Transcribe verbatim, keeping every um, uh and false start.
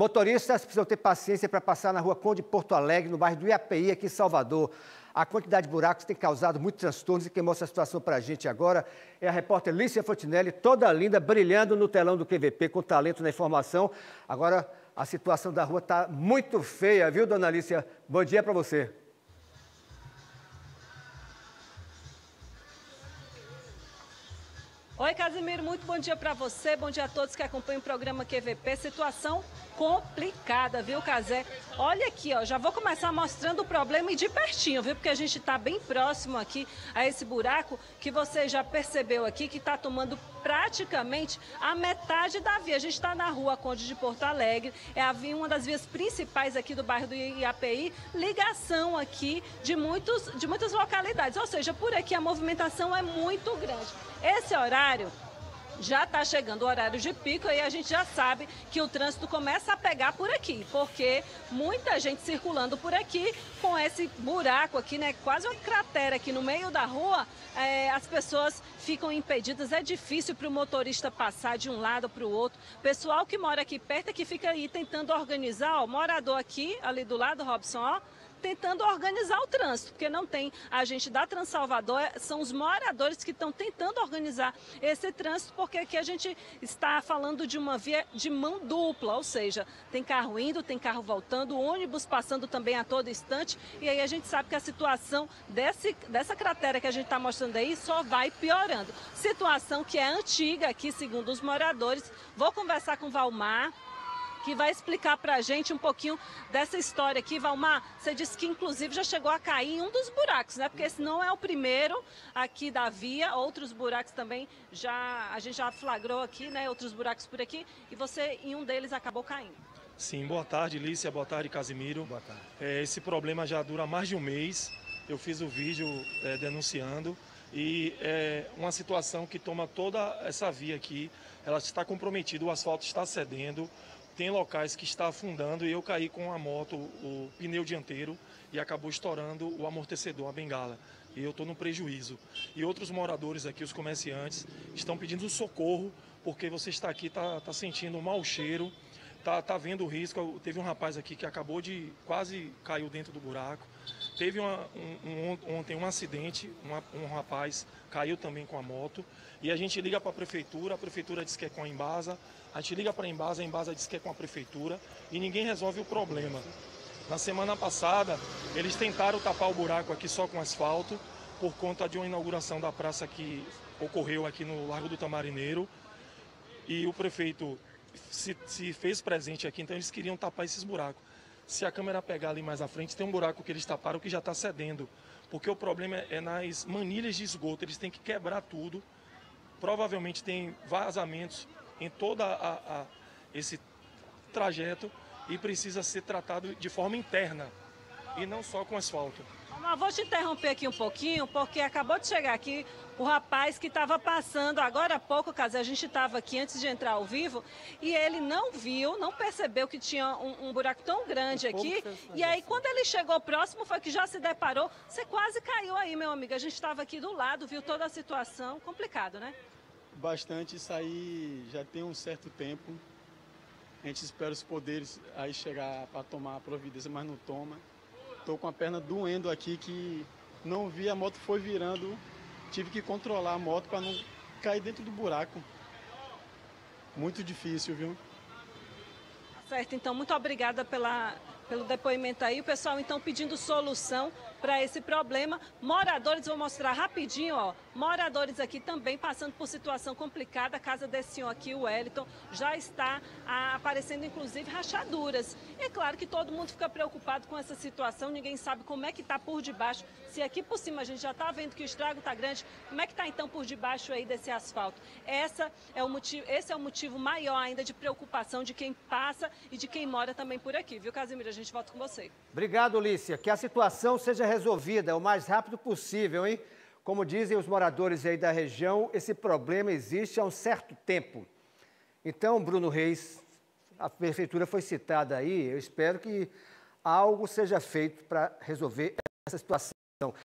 Motoristas precisam ter paciência para passar na rua Conde Porto Alegre, no bairro do I A P I, aqui em Salvador. A quantidade de buracos tem causado muitos transtornos e quem mostra a situação para a gente agora é a repórter Alícia Fontinelli, toda linda, brilhando no telão do Q V P, com talento na informação. Agora, a situação da rua está muito feia, viu, dona Alícia? Bom dia para você. Oi, Casimiro, muito bom dia para você, bom dia a todos que acompanham o programa Q V P. Situação complicada, viu, Casé? Olha aqui, ó, já vou começar mostrando o problema e de pertinho, viu? Porque a gente está bem próximo aqui a esse buraco que você já percebeu aqui, que está tomando praticamente a metade da via. A gente está na rua Conde de Porto Alegre, é a via, uma das vias principais aqui do bairro do I A P I, ligação aqui de, muitos, de muitas localidades, ou seja, por aqui a movimentação é muito grande. Esse horário já está chegando, o horário de pico, e a gente já sabe que o trânsito começa a pegar por aqui, porque muita gente circulando por aqui com esse buraco aqui, né? Quase uma cratera aqui no meio da rua, é, as pessoas ficam impedidas, é difícil para o motorista passar de um lado para o outro. Pessoal que mora aqui perto é que fica aí tentando organizar, ó, morador aqui, ali do lado, Robson, ó, tentando organizar o trânsito, porque não tem a gente da Transalvador, são os moradores que estão tentando organizar esse trânsito, porque aqui a gente está falando de uma via de mão dupla, ou seja, tem carro indo, tem carro voltando, ônibus passando também a todo instante, e aí a gente sabe que a situação desse, dessa cratera que a gente está mostrando aí só vai piorando. Situação que é antiga aqui, segundo os moradores. Vou conversar com o Valmar, que vai explicar pra gente um pouquinho dessa história aqui. Valmar, você disse que inclusive já chegou a cair em um dos buracos, né? Porque esse não é o primeiro aqui da via, outros buracos também já, a gente já flagrou aqui, né? Outros buracos por aqui, e você em um deles acabou caindo. Sim, boa tarde, Lícia, boa tarde, Casimiro. Boa tarde. É, esse problema já dura mais de um mês, eu fiz o vídeo é, denunciando, e é uma situação que toma toda essa via aqui, ela está comprometida, o asfalto está cedendo, tem locais que está afundando e eu caí com a moto, o pneu dianteiro, e acabou estourando o amortecedor, a bengala. E eu estou no prejuízo. E outros moradores aqui, os comerciantes, estão pedindo socorro, porque você está aqui, está tá sentindo um mau cheiro, está tá vendo o risco. Teve um rapaz aqui que acabou de, quase caiu dentro do buraco. Teve uma, um, um, ontem um acidente, uma, um rapaz caiu também com a moto, e a gente liga para a prefeitura, a prefeitura diz que é com a Embasa, a gente liga para a Embasa, a Embasa diz que é com a prefeitura, e ninguém resolve o problema. Na semana passada, eles tentaram tapar o buraco aqui só com asfalto, por conta de uma inauguração da praça que ocorreu aqui no Largo do Tamarineiro, e o prefeito se, se fez presente aqui, então eles queriam tapar esses buracos. Se a câmera pegar ali mais à frente, tem um buraco que eles taparam que já está cedendo, porque o problema é nas manilhas de esgoto, eles têm que quebrar tudo, provavelmente tem vazamentos em todo esse trajeto e precisa ser tratado de forma interna e não só com asfalto. Mas vou te interromper aqui um pouquinho, porque acabou de chegar aqui o rapaz que estava passando agora há pouco, caso a gente estava aqui antes de entrar ao vivo, e ele não viu, não percebeu que tinha um, um buraco tão grande aqui, e aí quando ele chegou próximo foi que já se deparou, você quase caiu aí, meu amigo, a gente estava aqui do lado, viu toda a situação, complicado, né? Bastante, isso aí já tem um certo tempo, a gente espera os poderes aí chegar para tomar a providência, mas não toma. Estou com a perna doendo aqui, que não vi, a moto foi virando, tive que controlar a moto para não cair dentro do buraco. Muito difícil, viu? Certo, então muito obrigada pela, pelo depoimento aí. O pessoal então pedindo solução para esse problema. Moradores, vou mostrar rapidinho, ó. Moradores aqui também passando por situação complicada. A casa desse senhor aqui, o Wellington, já está ah, aparecendo inclusive rachaduras. E é claro que todo mundo fica preocupado com essa situação, ninguém sabe como é que está por debaixo. Se aqui por cima a gente já está vendo que o estrago está grande, como é que está então por debaixo aí desse asfalto? Essa é o motivo, esse é o motivo maior ainda de preocupação de quem passa e de quem mora também por aqui, viu, Casimiro? A gente volta com você. Obrigado, Alícia. Que a situação seja resolvida o mais rápido possível, hein? Como dizem os moradores aí da região, esse problema existe há um certo tempo. Então, Bruno Reis, a prefeitura foi citada aí, eu espero que algo seja feito para resolver essa situação.